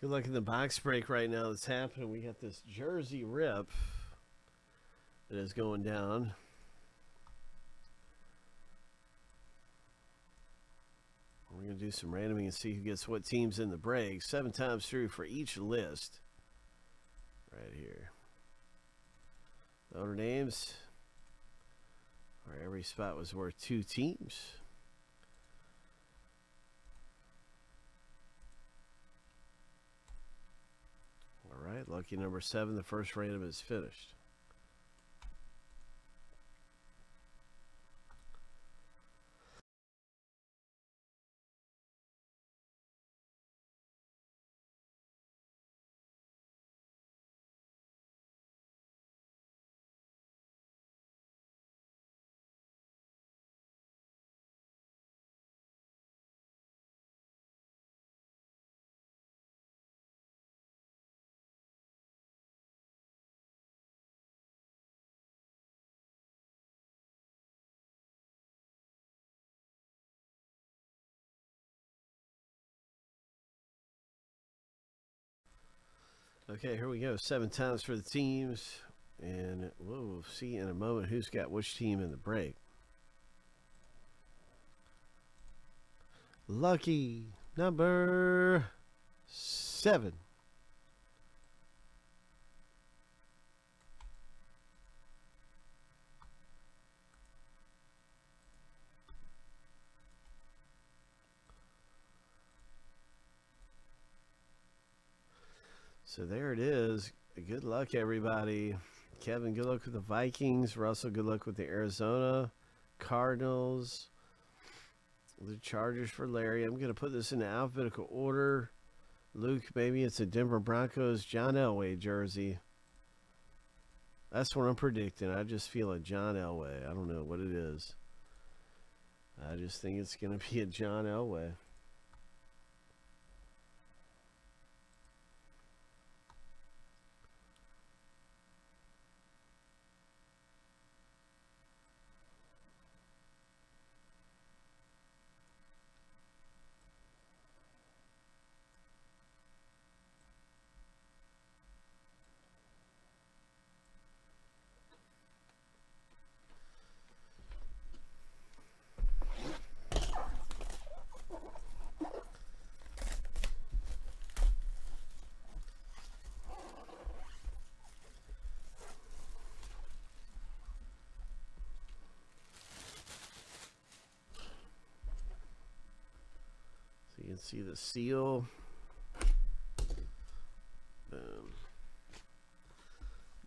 Good luck in the box break right now that's happening. We got this jersey rip that is going down. We're going to do some randoming and see who gets what teams in the break. 7 times through for each list. Right here. Owner names. Where every spot was worth 2 teams. All right, lucky number 7. The first random is finished. Okay, here we go. 7 times for the teams, and we'll see in a moment who's got which team in the break. Lucky number 7. So there it is. Good luck, everybody. Kevin, good luck with the Vikings. Russell, good luck with the Arizona Cardinals. The Chargers for Larry. I'm going to put this in alphabetical order. Luke, maybe it's a Denver Broncos John Elway jersey. That's what I'm predicting. I just feel a John Elway. I don't know what it is. I just think it's going to be a John Elway. You can see the seal. Boom.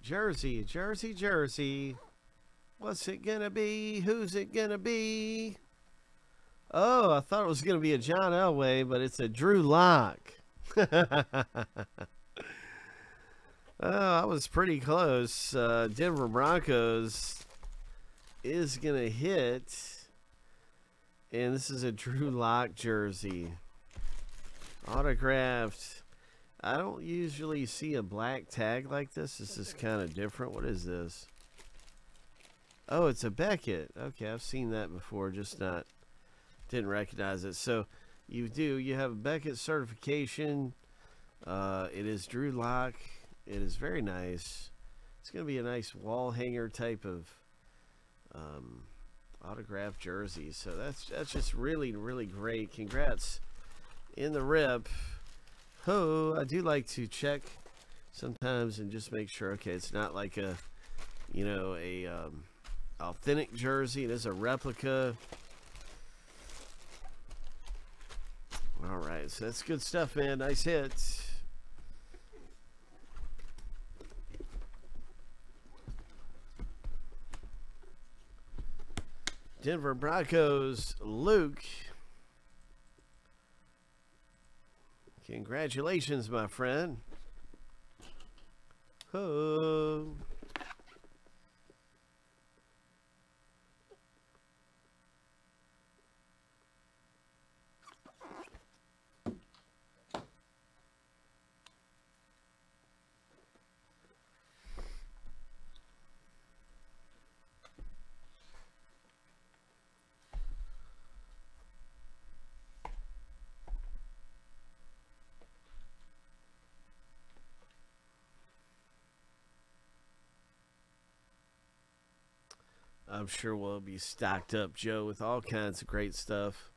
Jersey, jersey, jersey. What's it gonna be? Who's it gonna be? Oh, I thought it was gonna be a John Elway, but it's a Drew Lock. Oh, I was pretty close. Denver Broncos is gonna hit, and this is a Drew Lock jersey. Autographed. I don't usually see a black tag like this. This is kind of different. What is this? Oh, it's a Beckett. Okay, I've seen that before, just not, didn't recognize it. So you have a Beckett certification. It is Drew Lock. It is very nice. It's going to be a nice wall hanger type of autographed jerseys. So that's just really, really great. Congrats in the rip. Oh, I do like to check sometimes and just make sure, okay, it's not like a, you know, a authentic jersey. It is a replica. All right, so that's good stuff, man. Nice hits. Denver Broncos, Luke. Congratulations, my friend. Oh. I'm sure we'll be stocked up, Joe, with all kinds of great stuff.